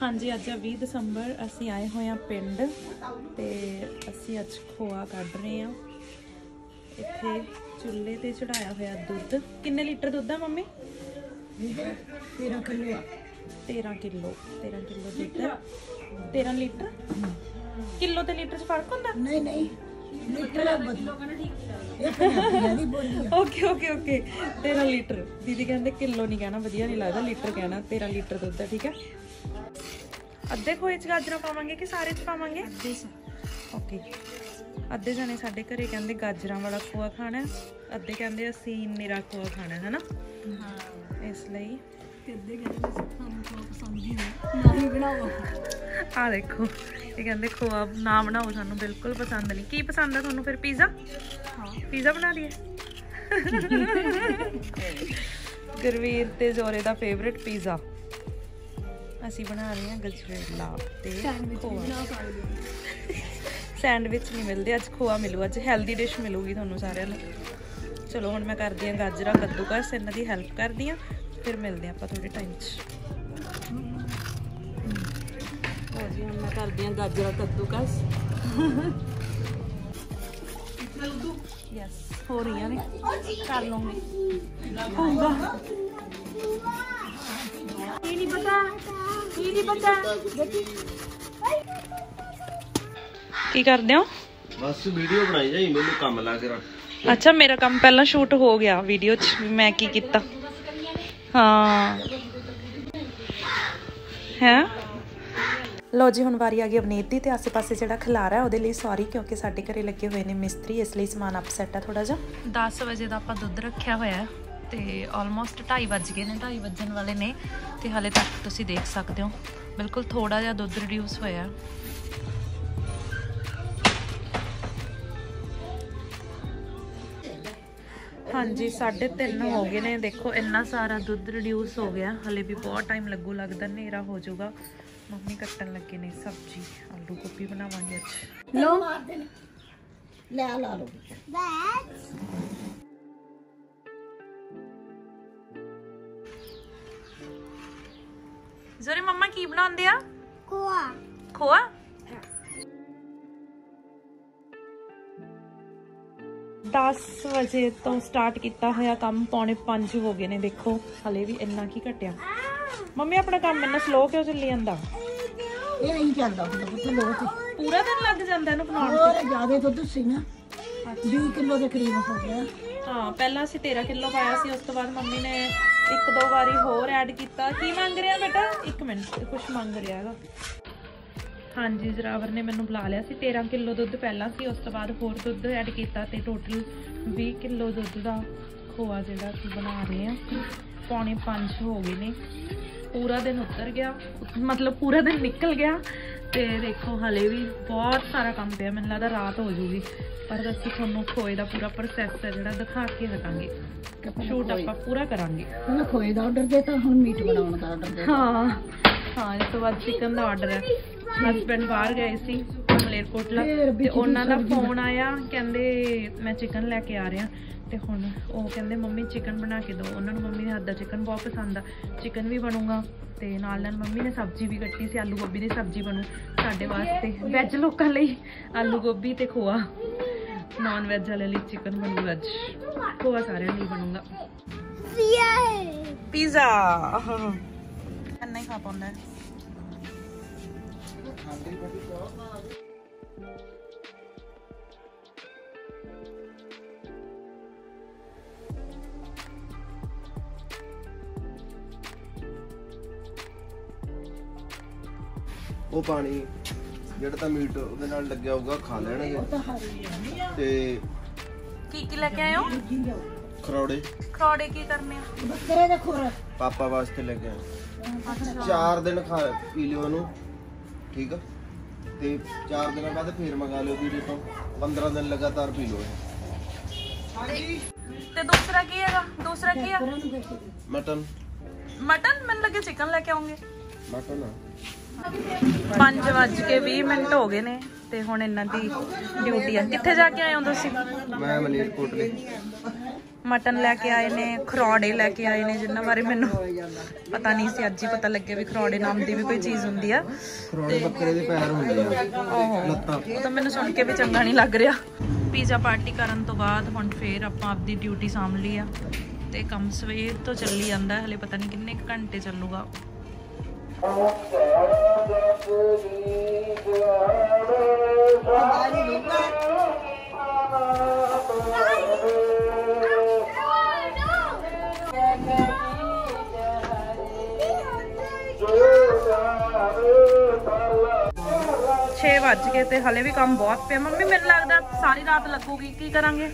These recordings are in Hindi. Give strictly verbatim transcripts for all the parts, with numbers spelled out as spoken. हाँ जी अज भी दसंबर असी आए हुए पिंड ते असी अज खोआ कढ़ रहे हैं। इत्थे चुल्हे ते चढ़ाया हुआ दुध किन्ने लीटर दुध है मम्मी? तेरह किलो तेरह किलो तेरह किलो दुध तेरह लीटर किलो ते लीटर च फर्क होंदा? नहीं नहीं ओके ओके ओके तेरह लीटर दीदी कहते किलो नहीं कहना वधिया नहीं लगता लीटर कहना तेरह लीटर दुध है ठीक है। अद्धे खोए च गाजर पावांगे कि सारे च पावांगे? ओके अद्धे जने साडे घरे कहते गाजर वाला खोआ खाना अद्धे कहते असी मेरा खोआ खाना है ना इसलिए आ देखो ये कहते खोआ ना बनाओ सानू बिल्कुल पसंद नहीं। की पसंद है तुहानू फिर पिज़्ज़ा? पिज़्ज़ा बना दिए गुरवीर ते जोरे दा फेवरेट पिज़्ज़ा असी बना रहे हैं गजरेला सैंडविच नहीं मिलते अज खोआ मिलू अज हैल्दी डिश मिलूगी तुहानू सारे। चलो हुण मैं करदी हां गाजरा कद्दूकस इन्हां दी हैल्प करदी हां फिर मिलते हैं आप थोड़े टाइम जी। हम मैं करती हूँ गाजर कद्दूकस यस हो रही है कर लूँगी होगा ये नहीं पता ये नहीं पता की करते हो? बस वीडियो बनाई जाए मेरे काम ला के रख। अच्छा मेरा काम पहला शूट हो गया वीडियो च मैं की किता हाँ है। लो जी हुण वारी आ गई अवनीत दी ते आसे पासे जिहड़ा खलारा है उहदे लई सॉरी क्योंकि साडे घरे लगे हुए ने मिस्त्री इसलिए समान अपसैट है थोड़ा जा। दस बजे दा आपां दुध रखिया होया ते ऑलमोस्ट ढाई बज गए ने ढाई बजन वाले ने ते हाले तक तुसीं देख सकदे हो बिल्कुल थोड़ा जिहा दुध रिड्यूस होया। हाँ जी साढ़े तीन हो गए ने देखो इन्ना सारा दुध रिड्यूस हो गया हले भी बहुत टाइम लगू लगता नेरा हो जाऊगा। मम्मी कट्टन लगे ने सब्जी आलू गोभी बनावांगे अच्छ लो ले ला लो जोरे मम्मा की बनांदे आ खोआ खोआ दस बजे तो स्टार्ट किया हुआ काम पौने पांच हो गए ने देखो हले भी इन्ना की घटिया। मम्मी अपना काम इन्ना स्लो क्यों चली जाता? पूरा दिन लग जाता है बनाने में। बीस किलो के करीब हो गया हाँ पहला असी तेरह किलो पाया सी उस तो बाद मम्मी ने एक दो बारी होर ऐड किया। की मंग रहा बेटा? एक मिनट कुछ मंग रहा है। हाँ जी जरावर ने मैंने बुला लिया तेरह किलो दुध पहला सी उस तो बाद होर दुध ऐड किया ते टोटल बीस किलो दुध का खोआ जिहड़ा बना रहे हैं पौने पांच हो गए ने। पूरा दिन उतर गया मतलब पूरा दिन निकल गया ते देखो हले भी बहुत सारा काम पे मैंने लगता रात हो जूगी पर असीं तुहानूं खोए का पूरा प्रोसैस है जिहड़ा दिखा के हटांगे शूट आपां पूरा करांगे। खोए का ऑर्डर देता हुण मीट बनाउण दा ऑर्डर देता हाँ हाँ इस तो बाद चिकन का ऑर्डर है। हसबैंड बाहर गए सी मलेरकोटला ते उन्हां दा फोन आया कहंदे मैं चिकन लैके आ रहा ते हुण ओह कहंदे मम्मी चिकन बना के दो उन्हां नूं मम्मी दे हत्थ दा चिकन बहुत पसंद आ चिकन भी बनूगा ते नाल नाल मम्मी ने सब्जी भी कट्टी सी आलू गोभी दी सब्जी बनू साडे वास्ते वैज लोकां लई आलू गोभी ते खोआ नॉन वैज वाले लई चिकन बनूगा अज खोआ सारिआं लई बनूगा पिज़्ज़ा नहीं खा पाता है। वो पानी जो मीट लगे होगा खा लेना। की लगे आयो? खरौड़े खरौड़े की करने बकरे दा खोरा पापा वास्ते लगे अच्छा। चार दिन खा पी लियो ठीक है ते चार दिन बाद फिर मंगा लो वीडियो तो पंद्रह दिन लगातार पी लो। ते दूसरा की हैगा? दूसरा की है? मटन मटन मैंने लगे चिकन लेके आऊंगे मटन पांच बज के बीस मिनट हो गए ने ते हुण इन्हां दी ड्यूटी है। कित्थे जाके आए हो तुसीं? मैं मलेरकोटले मटन लैके आए ने, खरौड़े लैके आए ने, जिन्होंने बारे मैं पता नहीं सी, अज ही पता लगे भी खरौड़े नाम की भी कोई चीज़ होंगी है। ओहो, तो मैंने सुन के भी चंगा नहीं लग रहा। पिज़ा पार्टी करने तो बाद हुण फिर आपां आपदी ड्यूटी साम ली आ ते कम सवेर तो चली जांदा है, हले पता नहीं किन्ने घंटे चलूगा। छे बज गए ते हले भी काम बहुत पे। मम्मी मेन लगदा सारी रात लगूगी, की करांगे?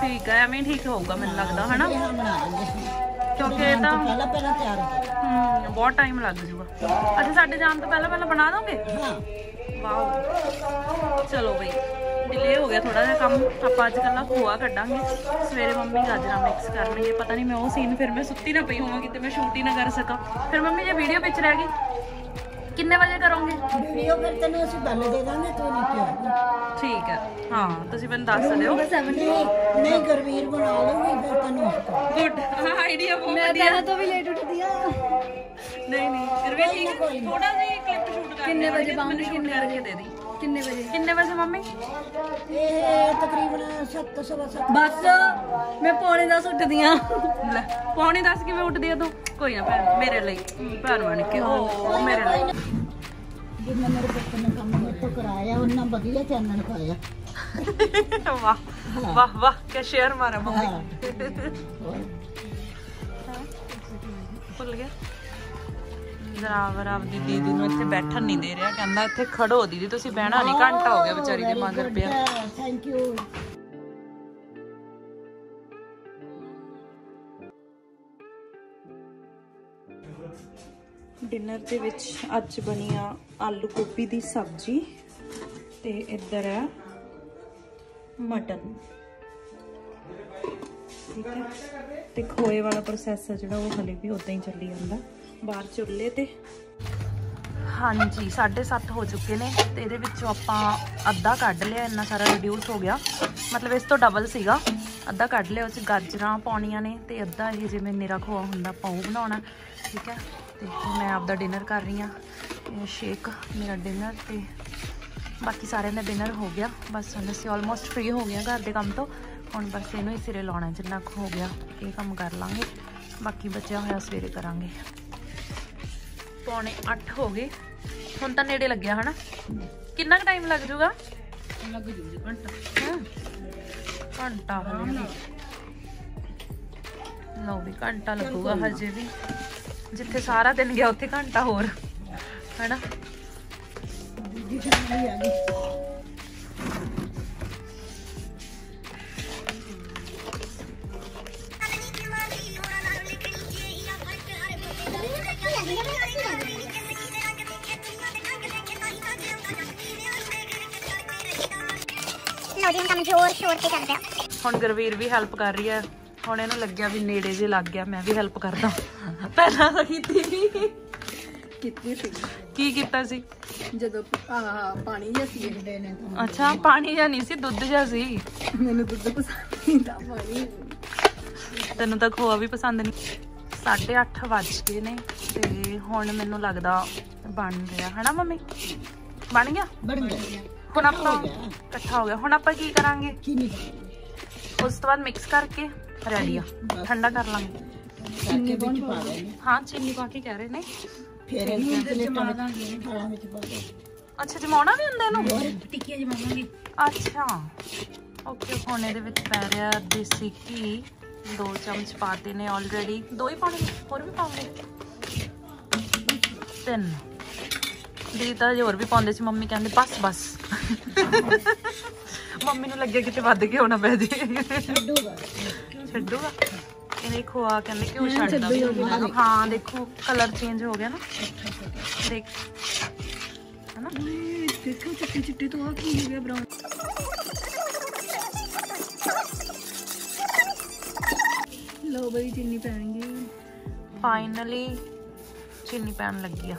ठीक है, एवें ठीक होगा मेन लगदा, है ना? क्योंकि ये तां पहला पहला तैयार हम्म बहुत टाइम लग जूगा। अच्छा, साडे जान तो पहला पहला बना दोगे? हां, वाओ, चलो भाई डिले हो गया थोड़ा जहा काम। आप अज कल खोआ कढ़ांगे, सवेरे मम्मी गाजर मिक्स करनी है। पता नहीं मैं वो सीन फिर मैं सुती ना पई होवां कि मैं शूट ही ना कर सका। फिर मम्मी जो वीडियो पिच रह गई किन्ने बजे करोगे वीडियो? फिर तेन असीं बल दे दांगे, तू नहीं पिया। ठीक है, हाँ तुसीं मैनूं दस दिओ। नहीं गुरवीर बना लूंगी फिर तेन। गुड आईडिया, बहुत मैं तेरे तो भी लेट उठदी आ। नहीं नहीं गुरवीर ठीक है, थोड़ा जिहा क्लिप शूट कर। किन्ने बजे पाऊंगी? किन्ने करके दे दी। किन्ने बजे किन्ने बजे मम्मी? तकरीबन सत्त सवा सत्त। बस मैं पौने दस उठदी आ। पौने दस किवें उठदी आ तू? कोई ना भैन, मेरे लिए भैन बन के हो मेरे लिए। जिन्ना मेरे पुत्र ने काम मेरे तो कराया उन्ना वधिया चैनल पाया। वाह वाह वाह, क्या शेयर मारा मम्मी। भुल गया अपनी दीदी नूं इत्थे बैठन नहीं दे रहा, कहंदा इत्थे खड़ो दीदी तुसीं बहना नहीं, घंटा हो गया बेचारी दे मगर पिया। Thank you. डिनर दे विच अज बनी आ आलू गोभी दी सब्जी ते इधर है मटन। ठीक है, ते खोए वाला प्रोसैस है जिहड़ा वो हले भी उदां ही चली जांदा बाहर चुल्हे ते। हाँ जी, साढ़े सत्त हो चुके ने ते इहदे विचों आपां अद्धा कढ़ लिया, इन्ना सारा रिड्यूस हो गया, मतलब इस तो डबल सीगा। अद्धा कढ़ लिया, उस गाजरां पाउणियां ने ते अद्धा इह जिवें निरा खोआ हुंदा पाऊ बनाउणा। ठीक है, ते मैं आपदा डिनर कर रही हाँ, शेक मेरा डिनर ते बाकी सारे ने डिनर हो गया। बस हुण असीं ऑलमोस्ट फ्री हो गए घर दे काम तो। हुण बस इहनूं ही सिरे लाउणा, जिन्ना क हो गया इह काम कर लांगे, बाकी बचिया होया सवेरे करांगे। पौने अठ हो गए हुण तां नेड़े लग्गिया, है ना? कितना टाइम लग जूगा? लग जूगा घंटा, घंटा लो भी घंटा लगूगा हजे भी। जिथे सारा दिन गया उत्थे घंटा होर, है ना? हुण गुरवीर भी हेल्प कर रही है, हुण इहनूं लग्गिया भी नेड़े जे लग गया, मैं भी हेल्प करदा। पहलां तां कीती कीती सी, की कीता सी जदों आह पानी जिहा सी इहदे ने। अच्छा, पानी जिहा नहीं सी, दुध जिहा सी। मैनूं दुध पसंद नहीं दा पानी। तैनूं तां खोआ भी पसंद नहीं। साढ़े अठ वज गए ने ते हुण मैनूं लगदा बन रिहा, है ना मम्मी? बन गया बन गया। हुण आपां इकट्ठा हो गया, हुण आपां की करांगे? उस तो बाद मिक्स करके रेडी आ, ठंडा कर लांगे। हाँ, चीनी पा के कह रहे ने। अच्छा, जमाना भी हुंदा इहनूं? टिक्कियां जमावांगे। अच्छा ओके। हुण इहदे विच पै रिहा देसी घी, दो चमच पाते ने ऑलरेडी। दो ही पाने होर भी पाऊंगे? तीन दीदी तो होर भी पाते, मम्मी कहते बस बस। मम्मी ने लगे कितने वध के होना पै जाए। छड्डूगा इन्हें खोआ, कहते घ्यो छड्डा। हाँ देखो कलर चेंज हो गया ना, देख है ना, देखो चिट्टी चिट्टी तो हो गया ब्राउन। लो भाई चीनी पैणगी, फाइनली चीनी पैन लगी है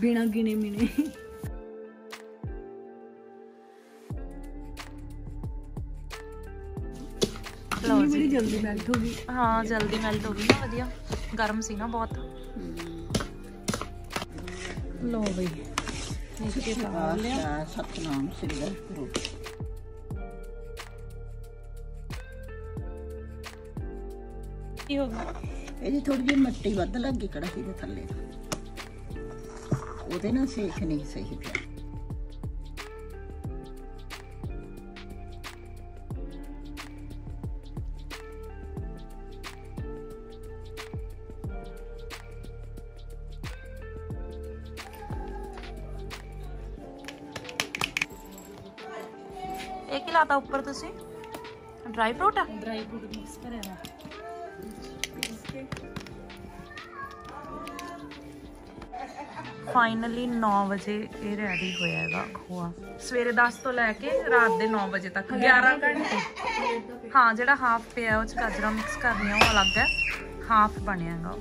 बिना गिने मिने। लो जी, जल्दी मेल्ट होगी। हाँ जल्दी मेल्ट होगी ना, वधिया गर्म सी ना बहुत। लो भाई नीचे पा लिया। सतनाम सिल्वर फ्रूट हो गई। थोड़ी जी मिट्टी वध लग गई कड़ाही के थले, ओदे ना सेक नहीं सही पिया। एक ही लाता ऊपर तुसी ड्राई फ्रूट है, ड्राई फ्रूट मिक्स करेगा। फाइनली नौ बजे ये रेडी होएगा खोआ। सवेरे दस तो लैके रात के नौ बजे तक ग्यारह घंटे। हाँ जो हाफ पे है गाजर मिक्स करनी है, वो अलग है हाफ बनेगा।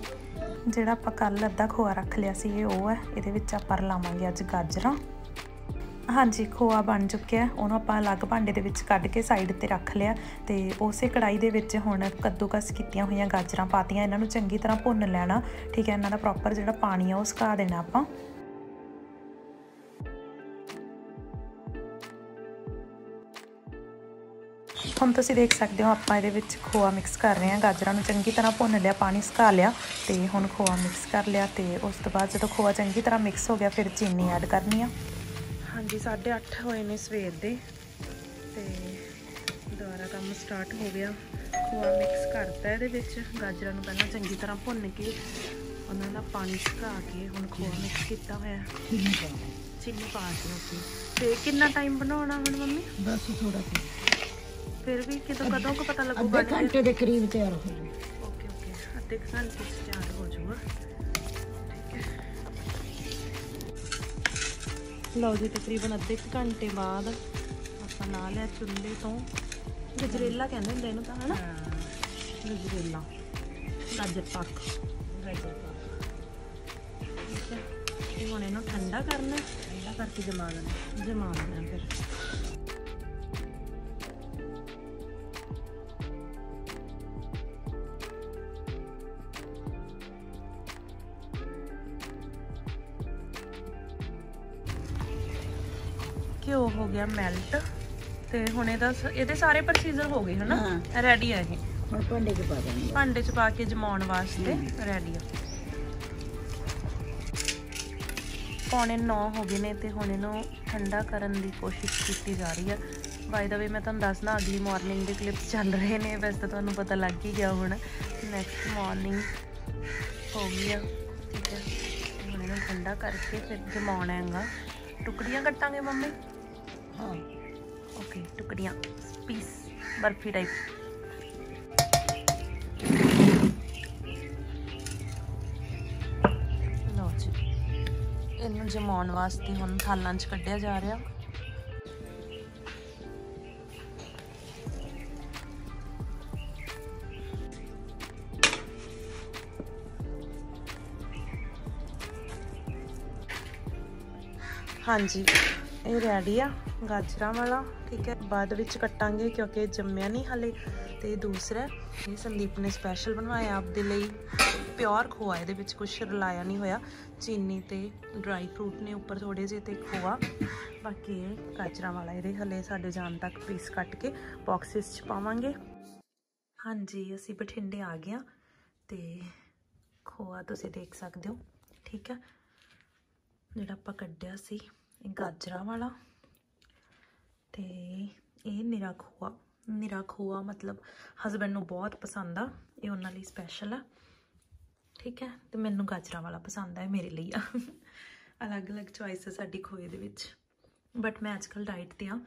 जोड़ा आप कल अद्धा खोआ रख लिया सी वो है, ये आप लावे अज गाजर। हाँ जी खोआ बन चुके है, उन्होंने आप अलग भांडे के क्ड के साइड पर रख लिया। तो उस कढ़ाई के हूँ कद्दूकस कीतिया हुई गाजर पाती, इन्हों चंगी तरह भुन लेना। ठीक है, इन्हों का प्रॉपर जो पानी है वो सुका देना आप। हम तुम देख सकते हो आप ये खोआ मिक्स कर रहे हैं। गाजर चंगी तरह भुन लिया, पानी सुका लिया, तो हूँ खोआ मिक्स कर लिया। तो उस तो बाद जो खोआ चंगी तरह मिक्स हो गया फिर चीनी ऐड करनी है। हाँ जी साढ़े अठ होए ने सवेर दे, ते दोबारा काम स्टार्ट हो गया। खोआ मिक्स करता है गाजर पहले चंगी तरह भुन के उन्होंने पानी सुका के हूँ खोआ मिक्स किया हुआ, चीनी पा के। तो कितना टाइम बनाना हूँ मम्मी? बस थोड़ा फिर भी कदों कदों को पता लगेगा? आधे घंटे के करीब तैयार हो जाए। ओके ओके आधे घंटे तैयार हो जाऊगा। लो जी तकरीबन अद्धे घंटे बाद आपां ला लिया चुल्हे तो गजरेला कहते हैं इन्हूं तां, है ना गजरेला गाजर पाक। गाजर पाक ठीक है, हुण इहनूं ठंडा करना, ठंडा करके जमा देना, जमा देना फिर। घ्यो हो गया मेल्ट, तो हुण ये सारे प्रोसीजर हो गए है ना। हाँ। रेडी है ये, भांडे च पा देंगे, भांडे च पा के जमाउण वास्ते रेडी है। पौने नौ हो गए ने, तो हुण इहनूं ठंडा करन दी कोशिश की जा रही है। बाय द वे मैं तुहानूं दसदा अगली मॉर्निंग के क्लिप्स चल रहे हैं, वैसे तो तुहानूं पता लग ही गया। हुण नैक्सट मॉर्निंग हो गई है, ठीक है हुण इहनूं ठंडा करके फिर जमाउणा हैगा। टुकड़ियाँ कट्टांगे मम्मी? हाँ ओके टुकड़ियाँ पीस बर्फी टाइप। लो जी इन्हूं जमाउण वास्ते हुण थालां च कड्ढिया जा रहा। हाँ जी ये रेडी आ गाजर वाला, ठीक है बाद विच कट्टांगे क्योंकि जम्मिया नहीं हाले। तो दूसरा ये संदीप ने स्पैशल बनवाया आपदे लई, प्योर खोआ इहदे विच कुछ रलाया नहीं होया, चीनी ते ड्राई फ्रूट ने उपर थोड़े जे ते खोआ। बाकी गाजर वाला ये हले साडे जान तक पीस कट के बॉक्सिस च पावांगे। हाँ जी असीं बठिंडे आ गए, तो खोआ तुसीं देख सकते हो, ठीक है जिहड़ा आपां कड्ढिया सी गाजरां वाला। तो ये निरा खोआ, निरा खोआ मतलब हसबैंड नूं बहुत पसंद आ, ये उन्हां लई स्पैशल आ, ठीक है तो मैनूं गाजरां वाला पसंद है मेरे लिए। अलग अलग चॉइस है साडी खोए दे विच, बट मैं अजकल डाइट ते आ,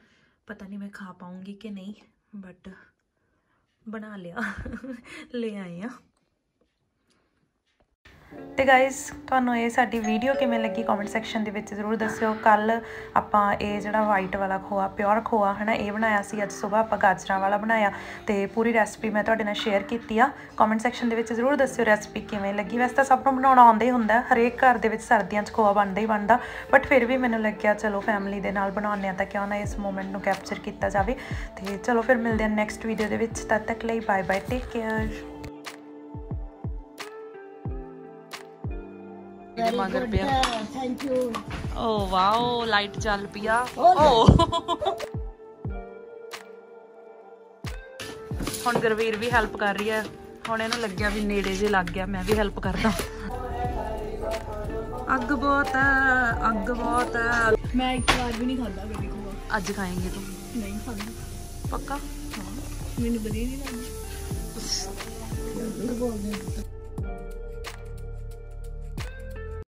पता नहीं मैं खा पाऊँगी कि नहीं, बट बना लिया ले आए हैं। तो गाइज तुहानूं ये साडी वीडियो किवें लगी कॉमेंट सैक्शन दे विच जरूर दस्सिओ। कल आपां ये जिहड़ा वाइट वाला खोआ प्योर खोआ है ना ये बनाया सी, अज सुबह आपां गाजरां वाला बनाया तो पूरी रैसिपी मैं तुहाडे नाल शेयर कीती आ। कॉमेंट सैक्शन दे विच जरूर दस्सिओ रैसिपी किवें लगी। वैसे तो सब नूं बनाउणा आउंदा ही हुंदा, हरेक घर दे विच सर्दियां च खोआ बनदा ही बनदा, बट फिर भी मैनूं लग्गिआ चलो फैमिली दे नाल बनाउने आ तां क्यों ना इस मोमेंट नूं कैप्चर कीता जावे। तो चलो फिर मिलदे आ नैक्सट वीडियो दे विच, तद तक लई बाय बाय, टेक केयर। मगर पिया थैंक यू। ओ वाओ लाइट चल पिया। ओ हम गुरवीर भी हेल्प कर रही है, हम इन्हू लग गया भी नेड़े जे लग गया, मैं भी हेल्प करता। अग बहुत है, अग बहुत है। मैं एक बार भी नहीं खाता कभी खोआ। आज खाएंगे तुम? नहीं खाऊंगा पक्का। हाँ मैंने बढ़िया नहीं लगा।